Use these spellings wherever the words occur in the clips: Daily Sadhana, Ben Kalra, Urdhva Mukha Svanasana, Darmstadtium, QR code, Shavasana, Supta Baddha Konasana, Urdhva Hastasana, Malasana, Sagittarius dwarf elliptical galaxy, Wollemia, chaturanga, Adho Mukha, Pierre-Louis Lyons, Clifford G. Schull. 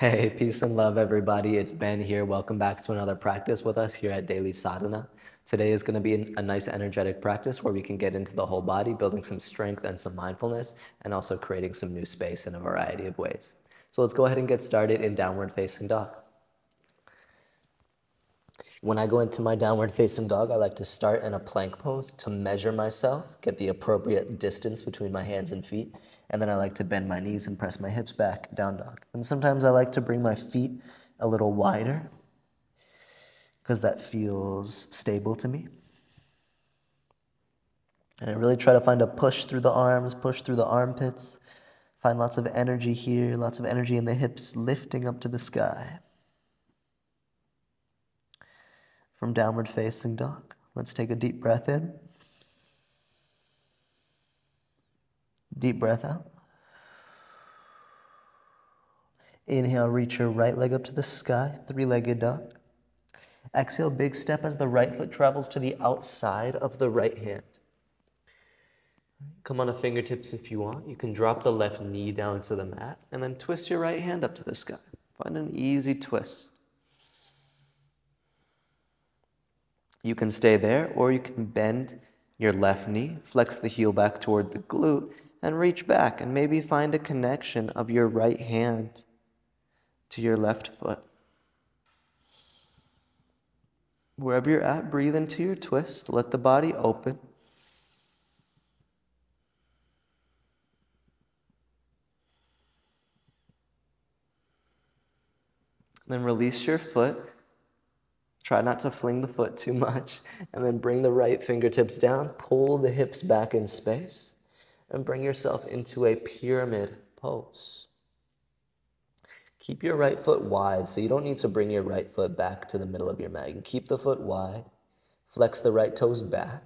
Hey, peace and love, everybody. It's Ben here. Welcome back to another practice with us here at Daily Sadhana. Today is going to be a nice energetic practice where we can get into the whole body, building some strength and some mindfulness, and also creating some new space in a variety of ways. So let's go ahead and get started in downward facing dog. When I go into my downward facing dog, I like to start in a plank pose to measure myself, get the appropriate distance between my hands and feet, and then I like to bend my knees and press my hips back, down dog. And sometimes I like to bring my feet a little wider because that feels stable to me. And I really try to find a push through the arms, push through the armpits, find lots of energy here, lots of energy in the hips, lifting up to the sky. From downward facing dog, let's take a deep breath in, deep breath out. Inhale, reach your right leg up to the sky, three-legged dog. Exhale, big step as the right foot travels to the outside of the right hand. Come on to fingertips if you want. You can drop the left knee down to the mat and then twist your right hand up to the sky. Find an easy twist. You can stay there, or you can bend your left knee, flex the heel back toward the glute, and reach back and maybe find a connection of your right hand to your left foot. Wherever you're at, breathe into your twist. Let the body open. Then release your foot. Try not to fling the foot too much, and then bring the right fingertips down, pull the hips back in space, and bring yourself into a pyramid pose. Keep your right foot wide, so you don't need to bring your right foot back to the middle of your mat. You can keep the foot wide, flex the right toes back,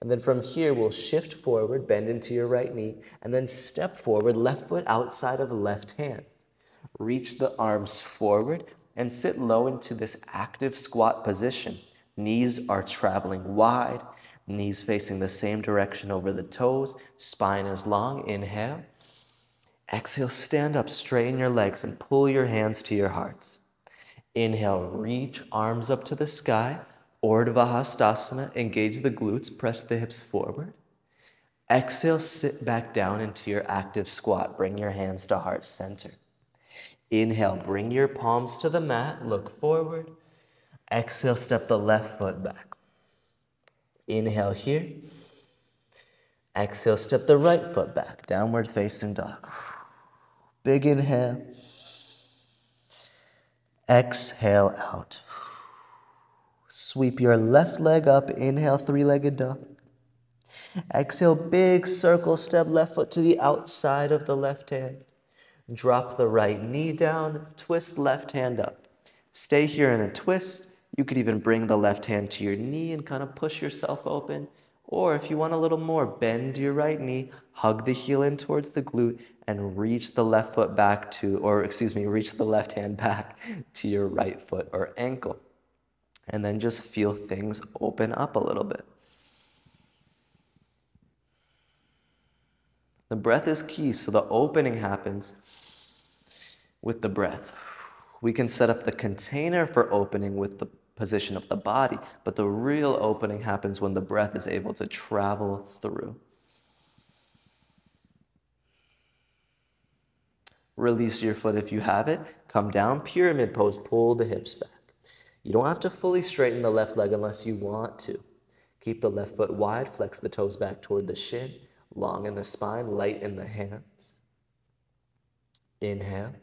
and then from here we'll shift forward, bend into your right knee, and then step forward, left foot outside of the left hand. Reach the arms forward, and sit low into this active squat position. Knees are traveling wide, knees facing the same direction over the toes, spine is long, inhale. Exhale, stand up, straighten your legs and pull your hands to your hearts. Inhale, reach arms up to the sky, Urdhva Hastasana, engage the glutes, press the hips forward. Exhale, sit back down into your active squat, bring your hands to heart center. Inhale, bring your palms to the mat, look forward. Exhale, step the left foot back. Inhale here. Exhale, step the right foot back, downward facing dog. Big inhale. Exhale out. Sweep your left leg up, inhale, three-legged dog. Exhale, big circle step, left foot to the outside of the left hand. Drop the right knee down, twist left hand up. Stay here in a twist. You could even bring the left hand to your knee and kind of push yourself open. Or if you want a little more, bend your right knee, hug the heel in towards the glute, and reach the left foot back to, or excuse me, reach the left hand back to your right foot or ankle. And then just feel things open up a little bit. The breath is key, so the opening happens with the breath. We can set up the container for opening with the position of the body, but the real opening happens when the breath is able to travel through. Release your foot if you have it. Come down, pyramid pose, pull the hips back. You don't have to fully straighten the left leg unless you want to. Keep the left foot wide, flex the toes back toward the shin. Long in the spine, light in the hands. Inhale.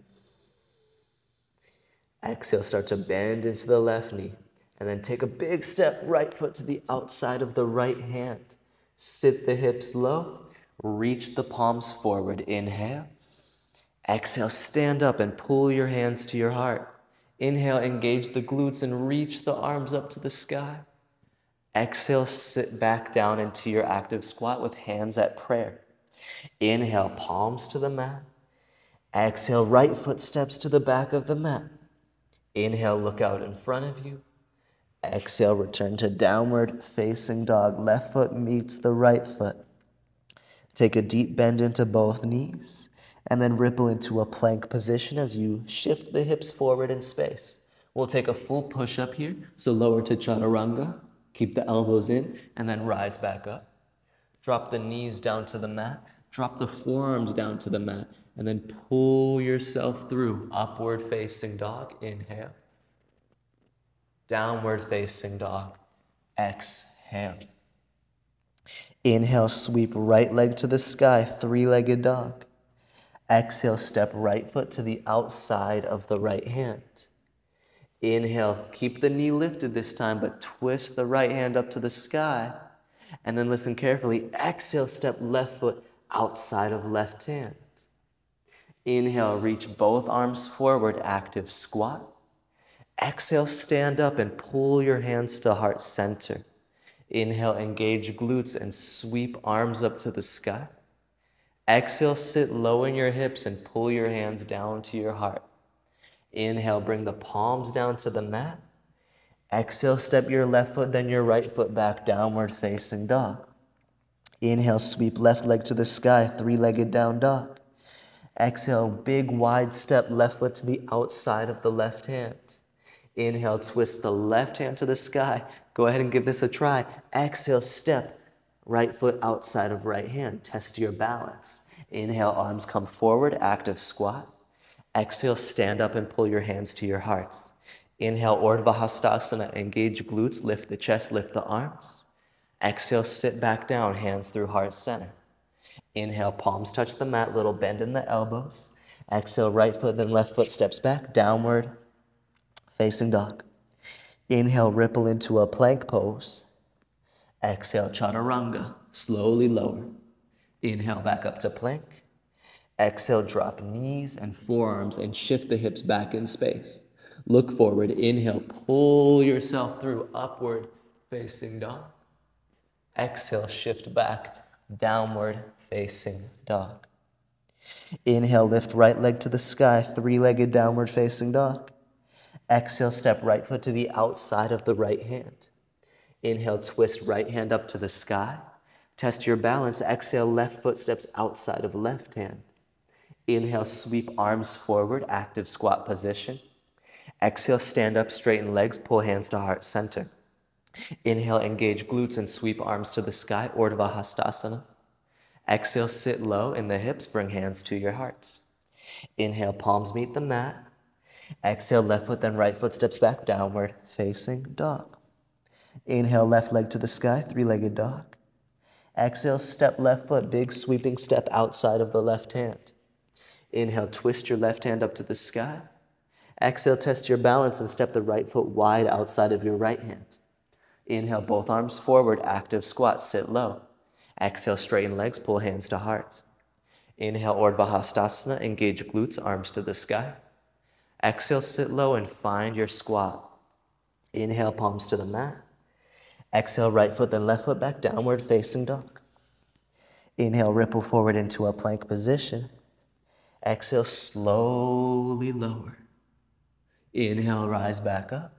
Exhale, start to bend into the left knee. And then take a big step, right foot to the outside of the right hand. Sit the hips low. Reach the palms forward. Inhale. Exhale, stand up and pull your hands to your heart. Inhale, engage the glutes and reach the arms up to the sky. Exhale, sit back down into your active squat with hands at prayer. Inhale, palms to the mat. Exhale, right foot steps to the back of the mat. Inhale, look out in front of you. Exhale, return to downward facing dog. Left foot meets the right foot. Take a deep bend into both knees. and then ripple into a plank position as you shift the hips forward in space. We'll take a full push-up here, so lower to chaturanga, keep the elbows in, and then rise back up. Drop the knees down to the mat, drop the forearms down to the mat, and then pull yourself through. Upward facing dog, inhale. Downward facing dog, exhale. Inhale, sweep right leg to the sky, three-legged dog. Exhale, step right foot to the outside of the right hand. Inhale, keep the knee lifted this time, but twist the right hand up to the sky. And then listen carefully. Exhale, step left foot outside of left hand. Inhale, reach both arms forward, active squat. Exhale, stand up and pull your hands to heart center. Inhale, engage glutes and sweep arms up to the sky. Exhale, sit low in your hips and pull your hands down to your heart. Inhale, bring the palms down to the mat. Exhale, step your left foot, then your right foot back, downward facing dog. Inhale, sweep left leg to the sky, three-legged down dog. Exhale, big wide step, left foot to the outside of the left hand. Inhale, twist the left hand to the sky. Go ahead and give this a try. Exhale, step right foot outside of right hand. Test your balance. Inhale, arms come forward, active squat. Exhale, stand up and pull your hands to your heart. Inhale, Urdhva Hastasana, engage glutes, lift the chest, lift the arms. Exhale, sit back down, hands through heart center. Inhale, palms touch the mat, little bend in the elbows. Exhale, right foot, then left foot steps back, downward facing dog. Inhale, ripple into a plank pose. Exhale, chaturanga, slowly lower. Inhale, back up to plank. Exhale, drop knees and forearms and shift the hips back in space. Look forward. Inhale, pull yourself through, upward facing dog. Exhale, shift back, downward facing dog. Inhale, lift right leg to the sky, three-legged downward facing dog. Exhale, step right foot to the outside of the right hand. Inhale, twist right hand up to the sky. Test your balance. Exhale, left foot steps outside of left hand. Inhale, sweep arms forward, active squat position. Exhale, stand up, straighten legs, pull hands to heart center. Inhale, engage glutes and sweep arms to the sky, Urdhva Hastasana. Exhale, sit low in the hips, bring hands to your heart. Inhale, palms meet the mat. Exhale, left foot, then right foot steps back, downward facing dog. Inhale, left leg to the sky, three-legged dog. Exhale, step left foot, big sweeping step outside of the left hand. Inhale, twist your left hand up to the sky. Exhale, test your balance and step the right foot wide outside of your right hand. Inhale, both arms forward, active squat, sit low. Exhale, straighten legs, pull hands to heart. Inhale, Urdhva Hastasana, engage glutes, arms to the sky. Exhale, sit low and find your squat. Inhale, palms to the mat. Exhale, right foot, then left foot back, downward facing dog. Inhale, ripple forward into a plank position. Exhale, slowly lower. Inhale, rise back up.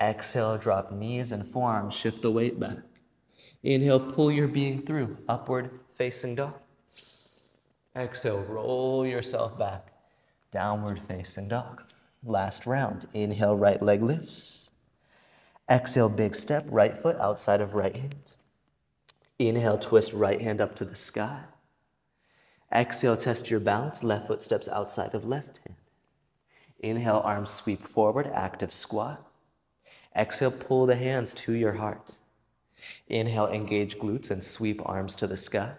Exhale, drop knees and forearms, shift the weight back. Inhale, pull your being through, upward facing dog. Exhale, roll yourself back. Downward facing dog. Last round. Inhale, right leg lifts. Exhale, big step, right foot outside of right hand. Inhale, twist right hand up to the sky. Exhale, test your balance. Left foot steps outside of left hand. Inhale, arms sweep forward, active squat. Exhale, pull the hands to your heart. Inhale, engage glutes and sweep arms to the sky.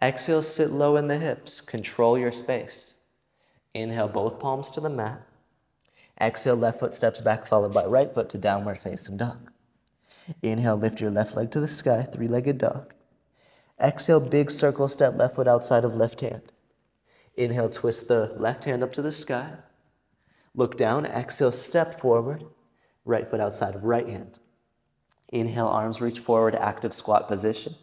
Exhale, sit low in the hips. Control your space. Inhale, both palms to the mat. Exhale, left foot steps back, followed by right foot to downward facing dog. Inhale, lift your left leg to the sky, three-legged dog. Exhale, big circle step, left foot outside of left hand. Inhale, twist the left hand up to the sky. Look down, exhale, step forward, right foot outside of right hand. Inhale, arms reach forward, active squat position.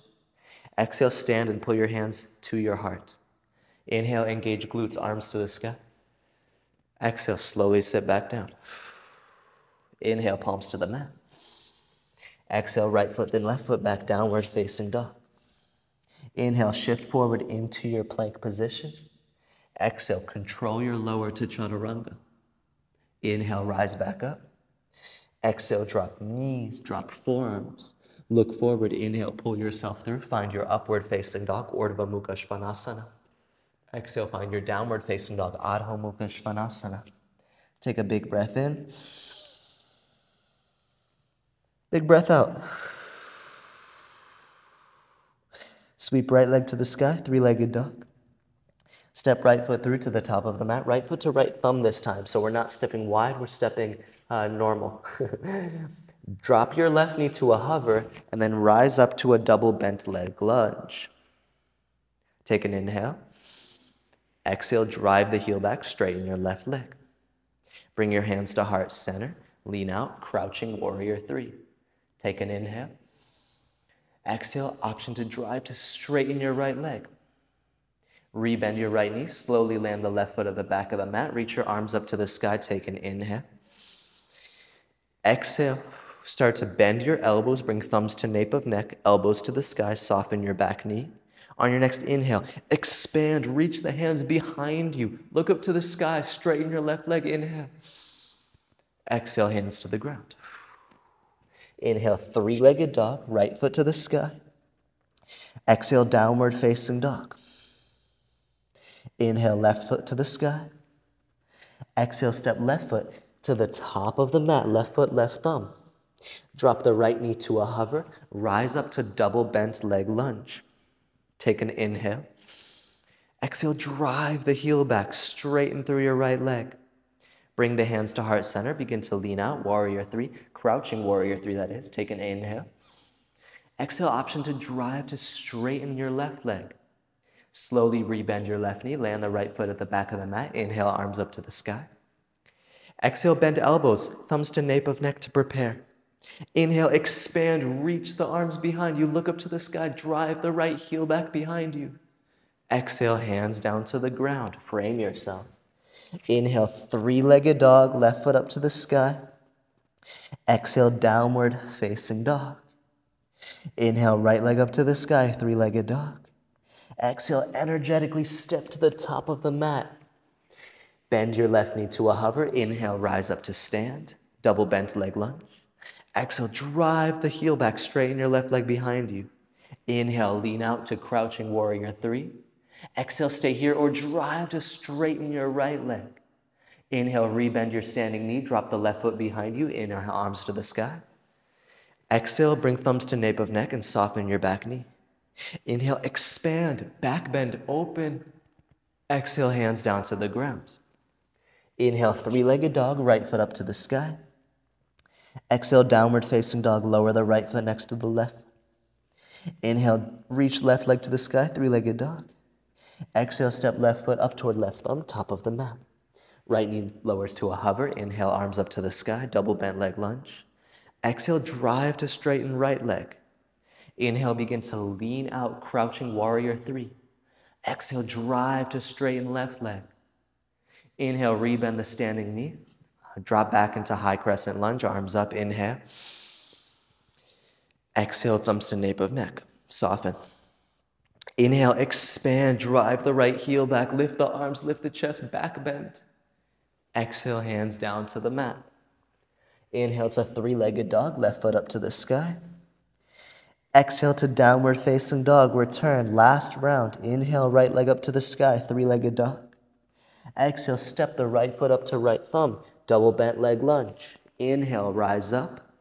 Exhale, stand and pull your hands to your heart. Inhale, engage glutes, arms to the sky. Exhale, slowly sit back down. Inhale, palms to the mat. Exhale, right foot, then left foot back, downward facing dog. Inhale, shift forward into your plank position. Exhale, control your lower to chaturanga. Inhale, rise back up. Exhale, drop knees, drop forearms. Look forward, inhale, pull yourself through. Find your upward facing dog, Urdhva Mukha Svanasana. Exhale, find your downward facing dog, Adho Mukha Svanasana. Take a big breath in. Big breath out. Sweep right leg to the sky, three-legged dog. Step right foot through to the top of the mat, right foot to right thumb this time. So we're not stepping wide, we're stepping normal. Drop your left knee to a hover and then rise up to a double bent leg lunge. Take an inhale. Exhale, drive the heel back, straighten your left leg. Bring your hands to heart center, lean out, crouching warrior three. Take an inhale. Exhale, option to drive to straighten your right leg. Rebend your right knee, slowly land the left foot at the back of the mat, reach your arms up to the sky, take an inhale. Exhale, start to bend your elbows, bring thumbs to nape of neck, elbows to the sky, soften your back knee. On your next inhale, expand, reach the hands behind you, look up to the sky, straighten your left leg, inhale. Exhale, hands to the ground. Inhale, three-legged dog, right foot to the sky. Exhale, downward facing dog. Inhale, left foot to the sky. Exhale, step left foot to the top of the mat, left foot, left thumb. Drop the right knee to a hover, rise up to double bent leg lunge. Take an inhale. Exhale, drive the heel back, straighten through your right leg. Bring the hands to heart center, begin to lean out, warrior three, crouching warrior three that is. Take an inhale. Exhale, option to drive to straighten your left leg. Slowly rebend your left knee, land the right foot at the back of the mat, inhale, arms up to the sky. Exhale, bend elbows, thumbs to nape of neck to prepare. Inhale, expand, reach the arms behind you, look up to the sky, drive the right heel back behind you. Exhale, hands down to the ground, frame yourself. Inhale, three-legged dog, left foot up to the sky. Exhale, downward facing dog. Inhale, right leg up to the sky, three-legged dog. Exhale, energetically step to the top of the mat. Bend your left knee to a hover. Inhale, rise up to stand. Double bent leg lunge. Exhale, drive the heel back, straighten your left leg behind you. Inhale, lean out to crouching warrior three. Exhale, stay here or drive to straighten your right leg. Inhale, rebend your standing knee. Drop the left foot behind you. Inhale, arms to the sky. Exhale, bring thumbs to nape of neck and soften your back knee. Inhale, expand, back bend, open. Exhale, hands down to the ground. Inhale, three-legged dog, right foot up to the sky. Exhale, downward facing dog, lower the right foot next to the left. Inhale, reach left leg to the sky, three-legged dog. Exhale, step left foot up toward left thumb, top of the mat. Right knee lowers to a hover. Inhale, arms up to the sky, double bent leg lunge. Exhale, drive to straighten right leg. Inhale, begin to lean out, crouching warrior three. Exhale, drive to straighten left leg. Inhale, rebend the standing knee. Drop back into high crescent lunge, arms up, inhale. Exhale, thumbs to nape of neck, soften. Inhale, expand, drive the right heel back, lift the arms, lift the chest, back bend. Exhale, hands down to the mat. Inhale to three-legged dog, left foot up to the sky. Exhale to downward facing dog, return, last round. Inhale, right leg up to the sky, three-legged dog. Exhale, step the right foot up to right thumb, double bent leg lunge. Inhale, rise up.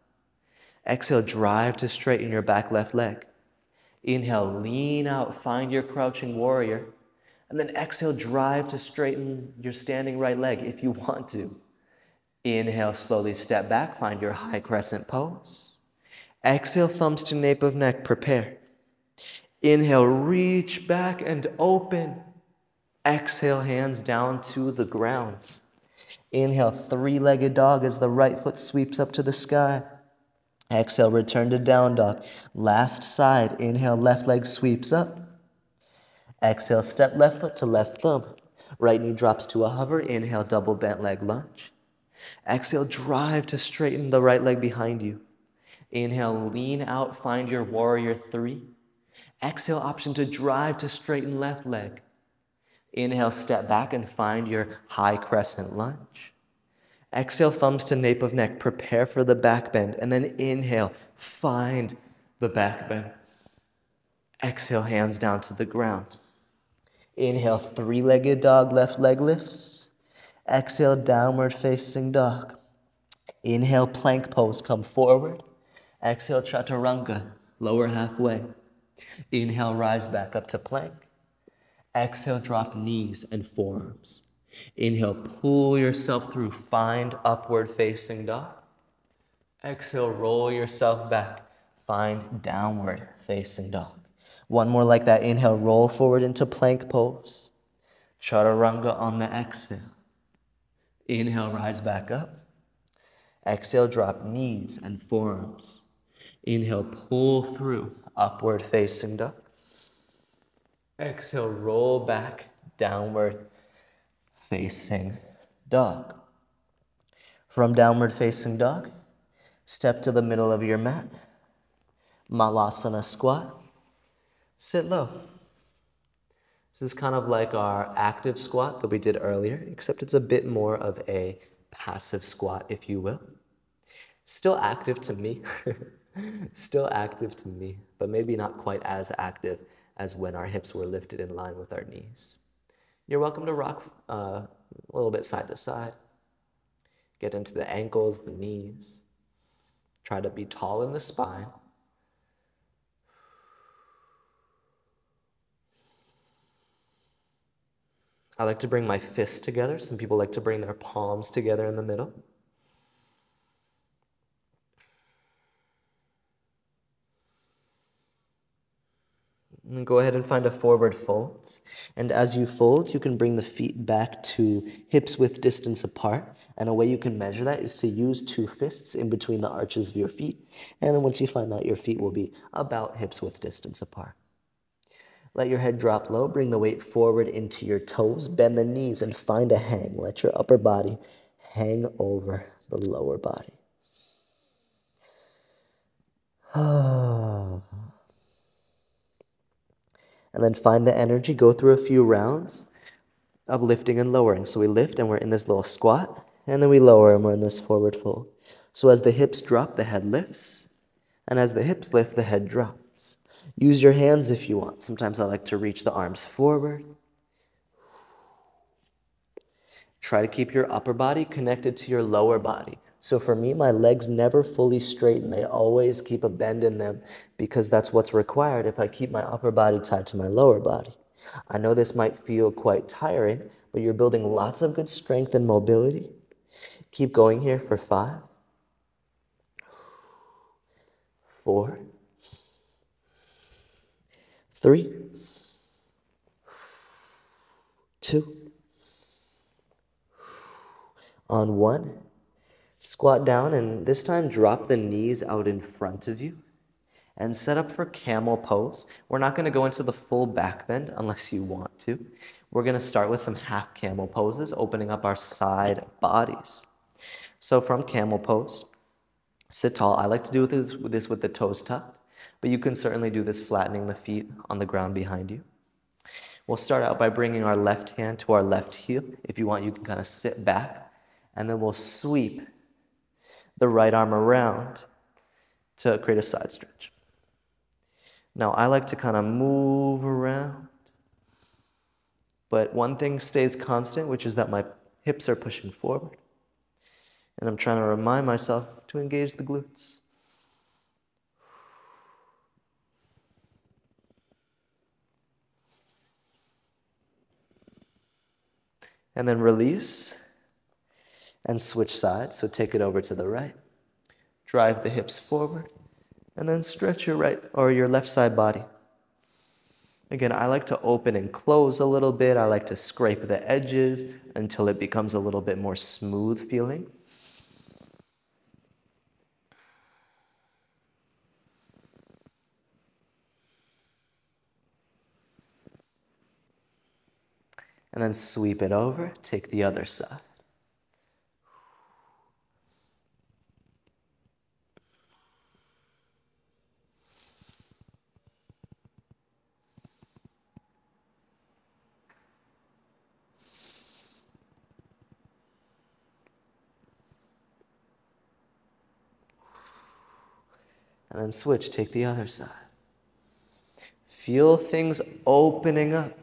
Exhale, drive to straighten your back left leg. Inhale, lean out, find your crouching warrior. And then exhale, drive to straighten your standing right leg if you want to. Inhale, slowly step back, find your high crescent pose. Exhale, thumbs to nape of neck, prepare. Inhale, reach back and open. Exhale, hands down to the ground. Inhale, three-legged dog as the right foot sweeps up to the sky. Exhale, return to down dog. Last side, inhale, left leg sweeps up. Exhale, step left foot to left thumb. Right knee drops to a hover. Inhale, double bent leg lunge. Exhale, drive to straighten the right leg behind you. Inhale, lean out, find your warrior three. Exhale, option to drive to straighten left leg. Inhale, step back and find your high crescent lunge. Exhale, thumbs to nape of neck. Prepare for the back bend. And then inhale, find the back bend. Exhale, hands down to the ground. Inhale, three-legged dog, left leg lifts. Exhale, downward facing dog. Inhale, plank pose, come forward. Exhale, chaturanga, lower halfway. Inhale, rise back up to plank. Exhale, drop knees and forearms. Inhale, pull yourself through, find upward facing dog. Exhale, roll yourself back, find downward facing dog. One more like that. Inhale, roll forward into plank pose. Chaturanga on the exhale. Inhale, rise back up. Exhale, drop knees and forearms. Inhale, pull through, upward facing dog. Exhale, roll back, downward facing dog. From downward facing dog, step to the middle of your mat. Malasana squat. Sit low. This is kind of like our active squat that we did earlier, except it's a bit more of a passive squat, if you will. Still active to me. Still active to me, but maybe not quite as active as when our hips were lifted in line with our knees. You're welcome to rock a little bit side to side. Get into the ankles, the knees. Try to be tall in the spine. I like to bring my fists together. Some people like to bring their palms together in the middle. And go ahead and find a forward fold. And as you fold, you can bring the feet back to hips width distance apart. And a way you can measure that is to use two fists in between the arches of your feet. And then once you find that, your feet will be about hips width distance apart. Let your head drop low. Bring the weight forward into your toes. Bend the knees and find a hang. Let your upper body hang over the lower body. And then find the energy. Go through a few rounds of lifting and lowering. So we lift and we're in this little squat. And then we lower and we're in this forward fold. So as the hips drop, the head lifts. And as the hips lift, the head drops. Use your hands if you want. Sometimes I like to reach the arms forward. Try to keep your upper body connected to your lower body. So for me, my legs never fully straighten. They always keep a bend in them because that's what's required if I keep my upper body tied to my lower body. I know this might feel quite tiring, but you're building lots of good strength and mobility. Keep going here for 5, 4, 3, 2. On 1, squat down and this time drop the knees out in front of you and set up for camel pose. We're not going to go into the full back bend unless you want to. We're going to start with some half camel poses, opening up our side bodies. So from camel pose, sit tall. I like to do this with the toes tucked. But you can certainly do this flattening the feet on the ground behind you. We'll start out by bringing our left hand to our left heel. If you want, you can kind of sit back. And then we'll sweep the right arm around to create a side stretch. Now, I like to kind of move around. But one thing stays constant, which is that my hips are pushing forward. And I'm trying to remind myself to engage the glutes. And then release and switch sides. So take it over to the right. Drive the hips forward and then stretch your right or your left side body. Again, I like to open and close a little bit. I like to scrape the edges until it becomes a little bit more smooth feeling. And then sweep it over, take the other side. and then switch, take the other side. Feel things opening up.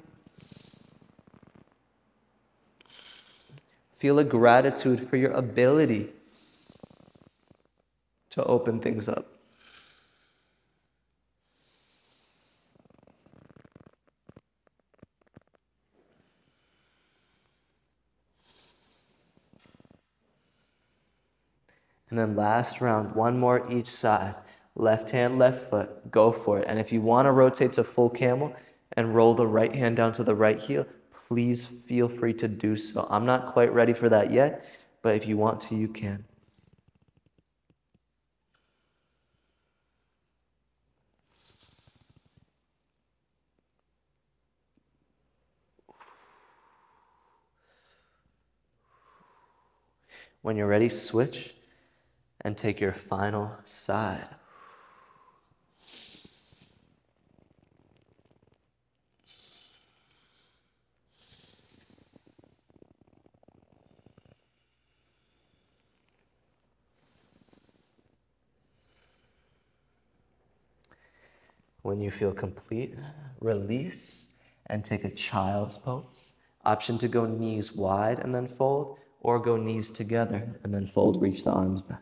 Feel a gratitude for your ability to open things up. And then last round, one more each side. Left hand, left foot, go for it. And if you want to rotate to full camel and roll the right hand down to the right heel, please feel free to do so. I'm not quite ready for that yet, but if you want to, you can. When you're ready, switch and take your final side. When you feel complete, release and take a child's pose. Option to go knees wide and then fold, or go knees together and then fold, reach the arms back.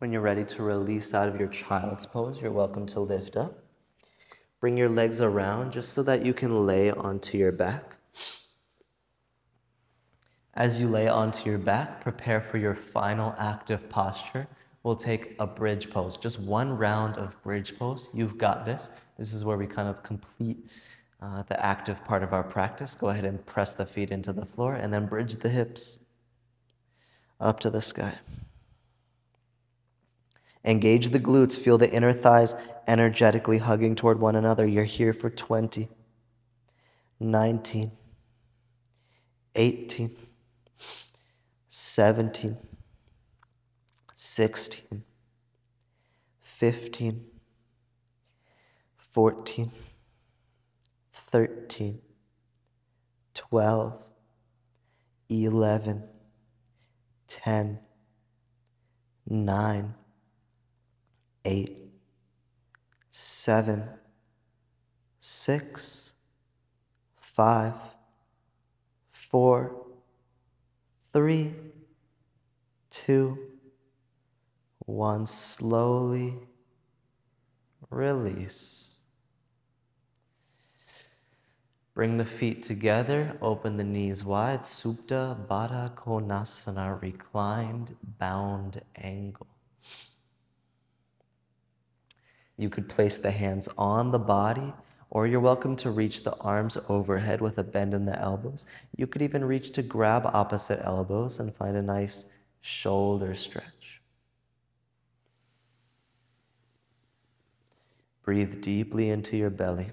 When you're ready to release out of your child's pose, you're welcome to lift up. Bring your legs around just so that you can lay onto your back. As you lay onto your back, prepare for your final active posture. We'll take a bridge pose, just one round of bridge pose. You've got this. This is where we kind of complete the active part of our practice. Go ahead and press the feet into the floor and then bridge the hips up to the sky. Engage the glutes, feel the inner thighs energetically hugging toward one another. You're here for 20, 19, 18, 17, 16, 15, 14, 13, 12, 11, 10, 9, 8, 7, 6, 5, 4, 3, 2, 1. Slowly release. Bring the feet together, open the knees wide, Supta Baddha Konasana, reclined bound angle. You could place the hands on the body, or you're welcome to reach the arms overhead with a bend in the elbows. You could even reach to grab opposite elbows and find a nice shoulder stretch. Breathe deeply into your belly.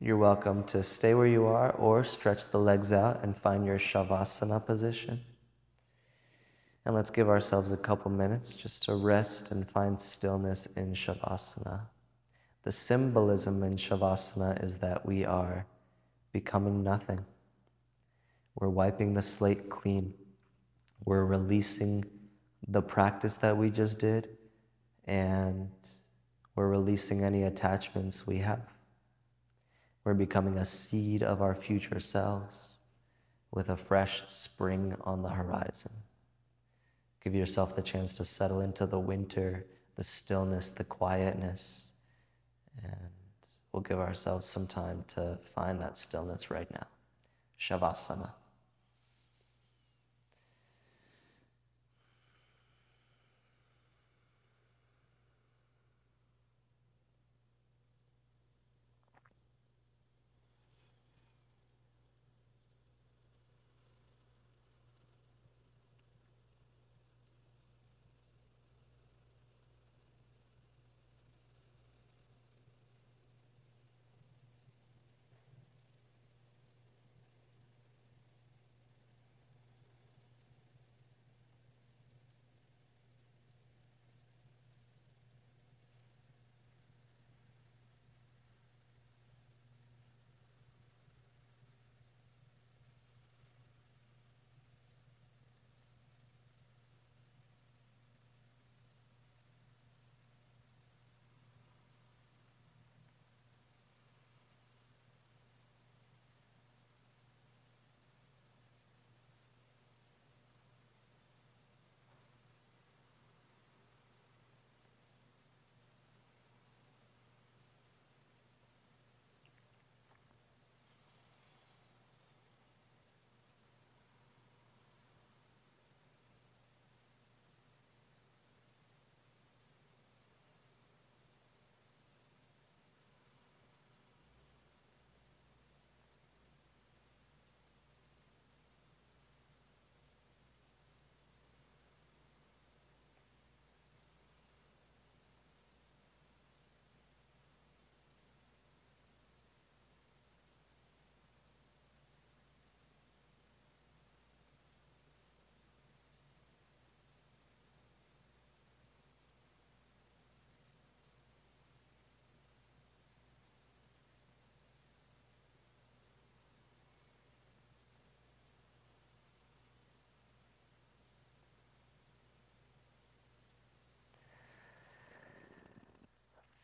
You're welcome to stay where you are or stretch the legs out and find your Shavasana position. And let's give ourselves a couple minutes just to rest and find stillness in Shavasana. The symbolism in Shavasana is that we are becoming nothing. We're wiping the slate clean. We're releasing the practice that we just did, and we're releasing any attachments we have. We're becoming a seed of our future selves with a fresh spring on the horizon. Give yourself the chance to settle into the winter, the stillness, the quietness, and we'll give ourselves some time to find that stillness right now. Shavasana.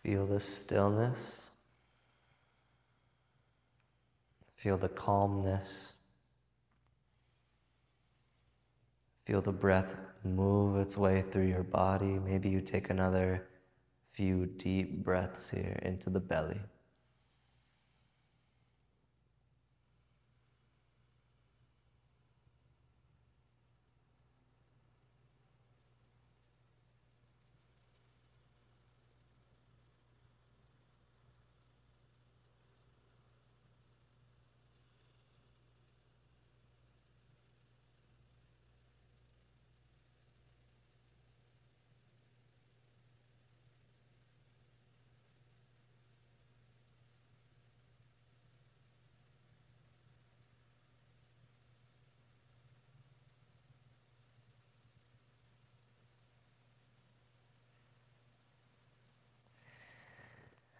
Feel the stillness, feel the calmness, feel the breath move its way through your body. Maybe you take another few deep breaths here into the belly.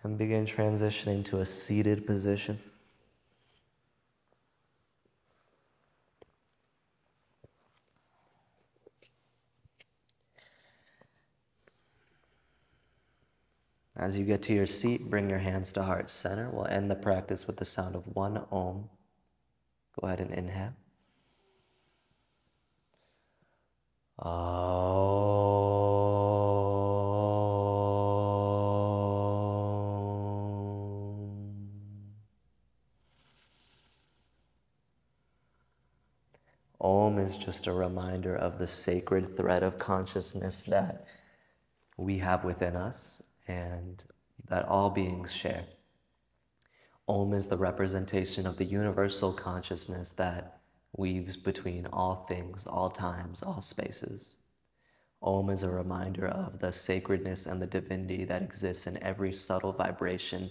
And begin transitioning to a seated position. As you get to your seat, bring your hands to heart center. We'll end the practice with the sound of one Om. Go ahead and inhale. Om. Om is just a reminder of the sacred thread of consciousness that we have within us and that all beings share. Om is the representation of the universal consciousness that weaves between all things, all times, all spaces. Om is a reminder of the sacredness and the divinity that exists in every subtle vibration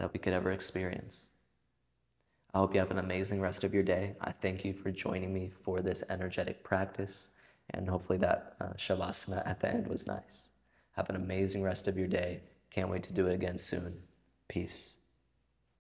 that we could ever experience. I hope you have an amazing rest of your day. I thank you for joining me for this energetic practice, and hopefully that Shavasana at the end was nice. Have an amazing rest of your day. Can't wait to do it again soon. Peace.